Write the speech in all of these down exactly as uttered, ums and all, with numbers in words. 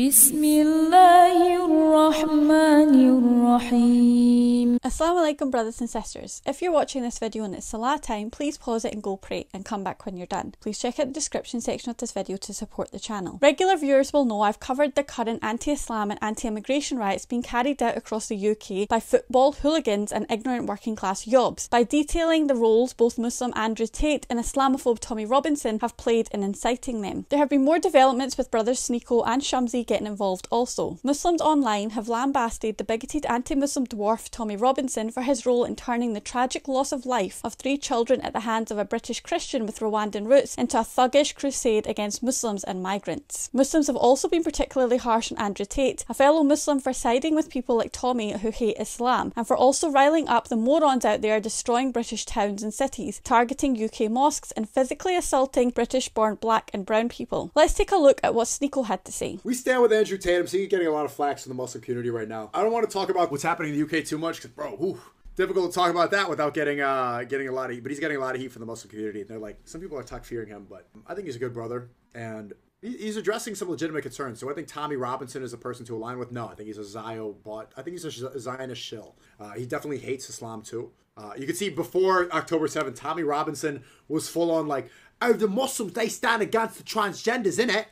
Bismillahirrahmanirrahim. Assalamu alaikum, brothers and sisters. If you're watching this video and it's Salah time, please pause it and go pray and come back when you're done. Please check out the description section of this video to support the channel. Regular viewers will know I've covered the current anti-Islam and anti-immigration riots being carried out across the U K by football hooligans and ignorant working class yobs by detailing the roles both Muslim Andrew Tate and Islamophobe Tommy Robinson have played in inciting them. There have been more developments with brothers Sneako and Shamsi getting involved also. Muslims online have lambasted the bigoted anti-Muslim dwarf Tommy Robinson for his role in turning the tragic loss of life of three children at the hands of a British Christian with Rwandan roots into a thuggish crusade against Muslims and migrants. Muslims have also been particularly harsh on Andrew Tate, a fellow Muslim, for siding with people like Tommy who hate Islam, and for also riling up the morons out there destroying British towns and cities, targeting U K mosques and physically assaulting British-born black and brown people. Let's take a look at what Sneako had to say. We stand with Andrew Andrew Tate. I'm seeing you getting a lot of flack from the Muslim community right now. I don't want to talk about what's happening in the U K too much because, bro, whew, difficult to talk about that without getting uh, getting a lot of heat. But he's getting a lot of heat from the Muslim community. And they're like, some people are talk fearing him, but I think he's a good brother. And he's addressing some legitimate concerns. So I think Tommy Robinson is a person to align with. No, I think he's a Zio, but I think he's a Zionist shill. Uh, he definitely hates Islam too. Uh, you can see before October seventh, Tommy Robinson was full on like, oh, the Muslims, they stand against the transgenders, innit?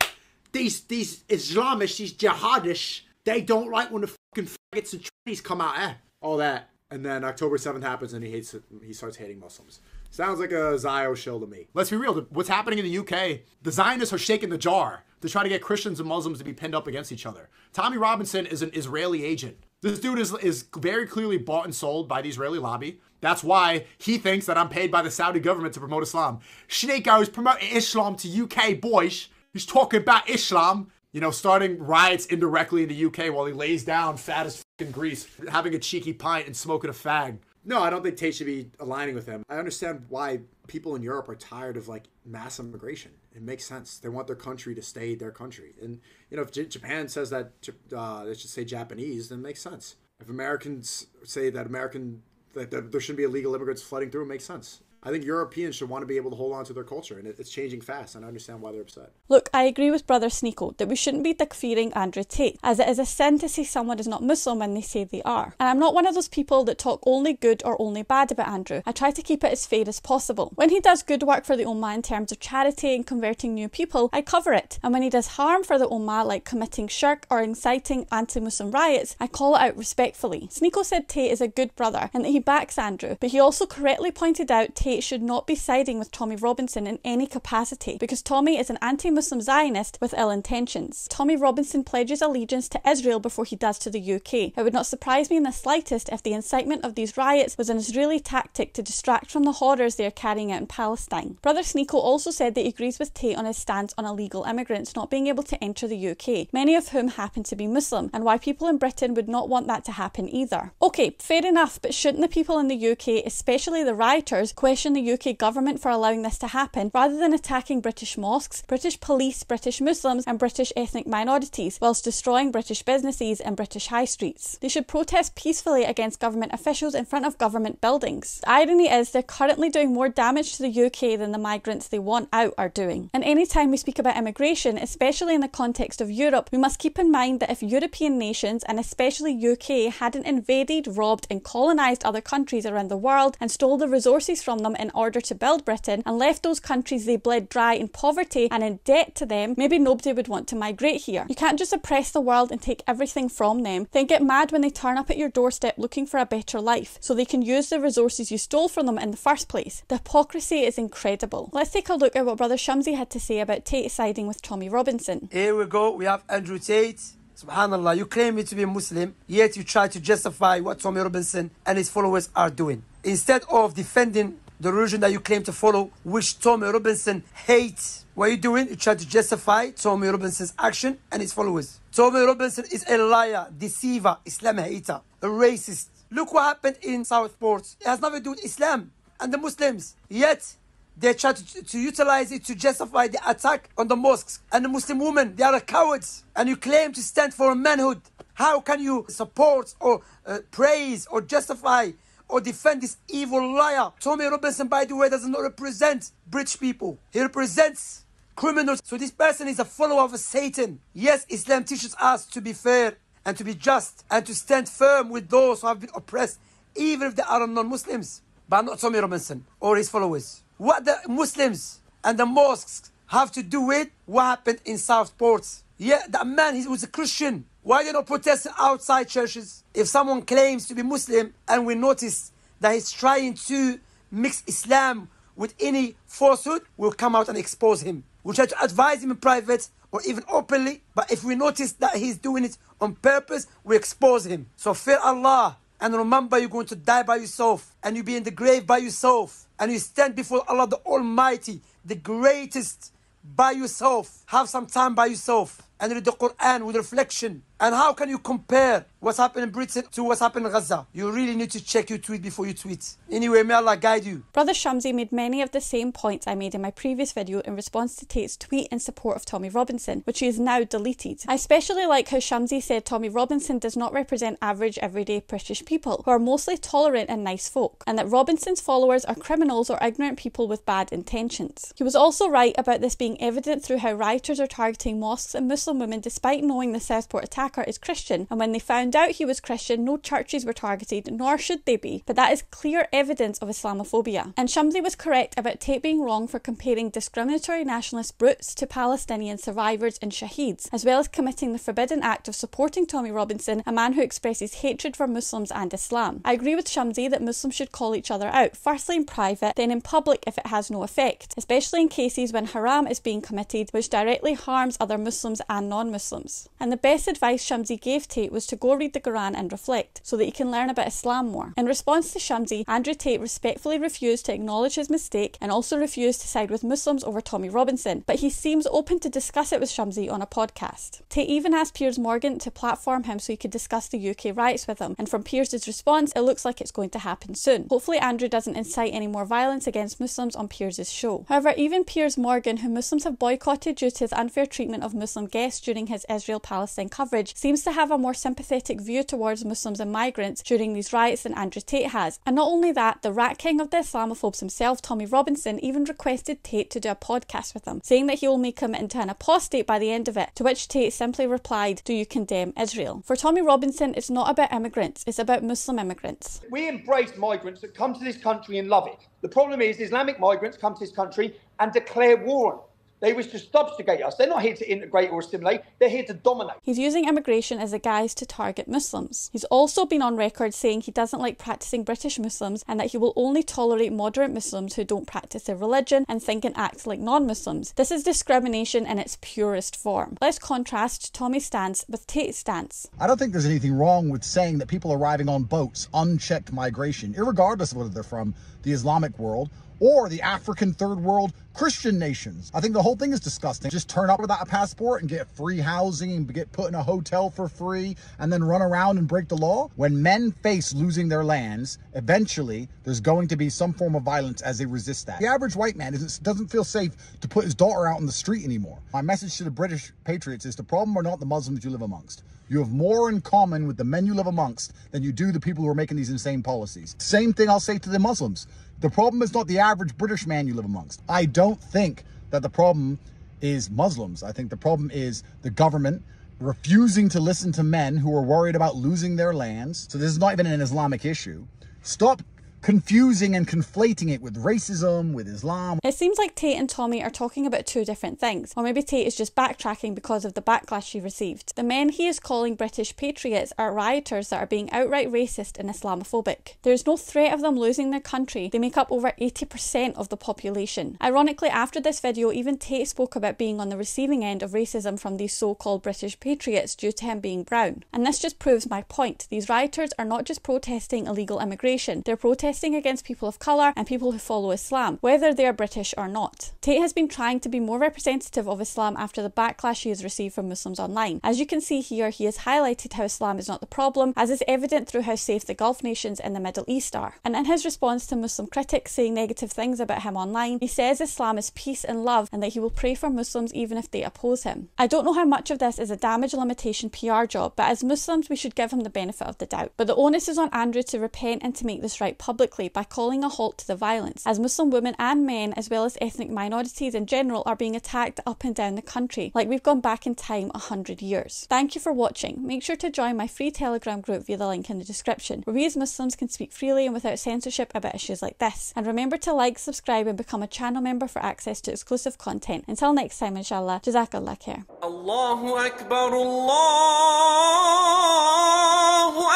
These these Islamists, these jihadists, they don't like when the fucking faggots and trannies come out, eh? All that. And then October seventh happens and he hates it. He starts hating Muslims. Sounds like a Zio shill to me. Let's be real. What's happening in the U K, the Zionists are shaking the jar to try to get Christians and Muslims to be pinned up against each other. Tommy Robinson is an Israeli agent. This dude is, is very clearly bought and sold by the Israeli lobby. That's why he thinks that I'm paid by the Saudi government to promote Islam. Sneako is promoting Islam to U K boys. He's talking about Islam, you know, starting riots indirectly in the U K while he lays down fat as f***ing grease, having a cheeky pint and smoking a fag. No, I don't think Tate should be aligning with him. I understand why people in Europe are tired of, like, mass immigration. It makes sense. They want their country to stay their country. And, you know, if J Japan says that uh, they should say Japanese, then it makes sense. If Americans say that American, that, that there shouldn't be illegal immigrants flooding through, it makes sense. I think Europeans should want to be able to hold on to their culture, and it's changing fast, and I understand why they're upset. Look, I agree with brother Sneako that we shouldn't be takfeering Andrew Tate, as it is a sin to say someone is not Muslim when they say they are. And I'm not one of those people that talk only good or only bad about Andrew. I try to keep it as fair as possible. When he does good work for the Ummah in terms of charity and converting new people, I cover it. And when he does harm for the Ummah, like committing shirk or inciting anti-Muslim riots, I call it out respectfully. Sneako said Tate is a good brother, and that he backs Andrew, but he also correctly pointed out Tate should not be siding with Tommy Robinson in any capacity, because Tommy is an anti-Muslim Zionist with ill intentions. Tommy Robinson pledges allegiance to Israel before he does to the U K. It would not surprise me in the slightest if the incitement of these riots was an Israeli tactic to distract from the horrors they are carrying out in Palestine. Brother Sneako also said that he agrees with Tate on his stance on illegal immigrants not being able to enter the U K, many of whom happen to be Muslim, and why people in Britain would not want that to happen either. Okay, fair enough, but shouldn't the people in the U K, especially the rioters, question the U K government for allowing this to happen, rather than attacking British mosques, British police, British Muslims and British ethnic minorities, whilst destroying British businesses and British high streets? They should protest peacefully against government officials in front of government buildings. The irony is they're currently doing more damage to the U K than the migrants they want out are doing. And any time we speak about immigration, especially in the context of Europe, we must keep in mind that if European nations, and especially U K, hadn't invaded, robbed and colonised other countries around the world and stole the resources from them in order to build Britain, and left those countries they bled dry in poverty and in debt to them, maybe nobody would want to migrate here. You can't just oppress the world and take everything from them, then get mad when they turn up at your doorstep looking for a better life, so they can use the resources you stole from them in the first place. The hypocrisy is incredible. Let's take a look at what brother Shamsi had to say about Tate siding with Tommy Robinson. Here we go, we have Andrew Tate. Subhanallah, you claim me to be a Muslim, yet you try to justify what Tommy Robinson and his followers are doing. Instead of defending the religion that you claim to follow, which Tommy Robinson hates. What are you doing? You try to justify Tommy Robinson's action and his followers. Tommy Robinson is a liar, deceiver, Islam hater, a racist. Look what happened in Southport. It has nothing to do with Islam and the Muslims. Yet, they try to, to utilize it to justify the attack on the mosques and the Muslim women. They are cowards. And you claim to stand for manhood. How can you support or uh, praise or justify or defend this evil liar? Tommy Robinson, by the way, does not represent British people. He represents criminals. So this person is a follower of Satan. Yes, Islam teaches us to be fair and to be just and to stand firm with those who have been oppressed, even if they are non-Muslims, but not Tommy Robinson or his followers. What the Muslims and the mosques have to do with what happened in Southport. Yeah, that man, he was a Christian. Why are they not protesting outside churches? If someone claims to be Muslim and we notice that he's trying to mix Islam with any falsehood, we'll come out and expose him. We'll try to advise him in private or even openly. But if we notice that he's doing it on purpose, we expose him. So fear Allah and remember you're going to die by yourself and you'll be in the grave by yourself and you stand before Allah the Almighty, the greatest, by yourself. Have some time by yourself and read the Quran with reflection. And how can you compare what's happened in Britain to what's happened in Gaza? You really need to check your tweet before you tweet. Anyway, may Allah guide you. Brother Shamsi made many of the same points I made in my previous video in response to Tate's tweet in support of Tommy Robinson, which he has now deleted. I especially like how Shamsi said Tommy Robinson does not represent average everyday British people, who are mostly tolerant and nice folk, and that Robinson's followers are criminals or ignorant people with bad intentions. He was also right about this being evident through how rioters are targeting mosques and Muslim women despite knowing the Southport attacker is Christian, and when they found out he was Christian, no churches were targeted, nor should they be, but that is clear evidence of Islamophobia. And Shamsi was correct about Tate being wrong for comparing discriminatory nationalist brutes to Palestinian survivors and shaheeds, as well as committing the forbidden act of supporting Tommy Robinson, a man who expresses hatred for Muslims and Islam. I agree with Shamsi that Muslims should call each other out, firstly in private, then in public if it has no effect, especially in cases when haram is being committed, which directly harms other Muslims and non-Muslims. And the best advice Shamsi gave Tate was to go read the Quran and reflect, so that he can learn about Islam more. In response to Shamsi, Andrew Tate respectfully refused to acknowledge his mistake and also refused to side with Muslims over Tommy Robinson, but he seems open to discuss it with Shamsi on a podcast. Tate even asked Piers Morgan to platform him so he could discuss the U K riots with him, and from Piers' response it looks like it's going to happen soon. Hopefully Andrew doesn't incite any more violence against Muslims on Piers' show. However, even Piers Morgan, who Muslims have boycotted due to his unfair treatment of Muslim guests during his Israel-Palestine coverage, seems to have a more sympathetic view towards Muslims and migrants during these riots than Andrew Tate has. And not only that, the rat king of the Islamophobes himself, Tommy Robinson, even requested Tate to do a podcast with him, saying that he will make him into an apostate by the end of it, to which Tate simply replied, "Do you condemn Israel?" For Tommy Robinson, it's not about immigrants, it's about Muslim immigrants. We embrace migrants that come to this country and love it. The problem is Islamic migrants come to this country and declare war on it. They wish to subjugate us. They're not here to integrate or assimilate. They're here to dominate. He's using immigration as a guise to target Muslims. He's also been on record saying he doesn't like practicing British Muslims and that he will only tolerate moderate Muslims who don't practice their religion and think and act like non-Muslims. This is discrimination in its purest form. Let's contrast Tommy's stance with Tate's stance. I don't think there's anything wrong with saying that people arriving on boats, unchecked migration, irregardless of whether they're from the Islamic world or the African third world Christian nations. I think the whole thing is disgusting. Just turn up without a passport and get free housing and get put in a hotel for free and then run around and break the law. When men face losing their lands, eventually there's going to be some form of violence as they resist that. The average white man isn't, doesn't feel safe to put his daughter out in the street anymore. My message to the British patriots is the problem are not the Muslims you live amongst. You have more in common with the men you live amongst than you do the people who are making these insane policies. Same thing I'll say to the Muslims. The problem is not the average British man you live amongst. I don't think that the problem is Muslims. I think the problem is the government refusing to listen to men who are worried about losing their lands. So this is not even an Islamic issue. Stop confusing and conflating it with racism, with Islam. It seems like Tate and Tommy are talking about two different things, or maybe Tate is just backtracking because of the backlash she received. The men he is calling British patriots are rioters that are being outright racist and Islamophobic. There is no threat of them losing their country. They make up over eighty percent of the population. Ironically, after this video, even Tate spoke about being on the receiving end of racism from these so-called British patriots due to him being brown. And this just proves my point. These rioters are not just protesting illegal immigration, they're protesting against people of colour and people who follow Islam, whether they are British or not. Tate has been trying to be more representative of Islam after the backlash he has received from Muslims online. As you can see here, he has highlighted how Islam is not the problem, as is evident through how safe the Gulf nations and the Middle East are. And in his response to Muslim critics saying negative things about him online, he says Islam is peace and love and that he will pray for Muslims even if they oppose him. I don't know how much of this is a damage limitation P R job, but as Muslims we should give him the benefit of the doubt. But the onus is on Andrew to repent and to make this right public. publicly by calling a halt to the violence, as Muslim women and men, as well as ethnic minorities in general, are being attacked up and down the country, like we've gone back in time a hundred years. Thank you for watching. Make sure to join my free Telegram group via the link in the description, where we as Muslims can speak freely and without censorship about issues like this. And remember to like, subscribe and become a channel member for access to exclusive content. Until next time, inshallah, Jazakallah khair. Allahu Akbar, Allahu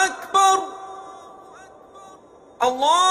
Akbar, Allah.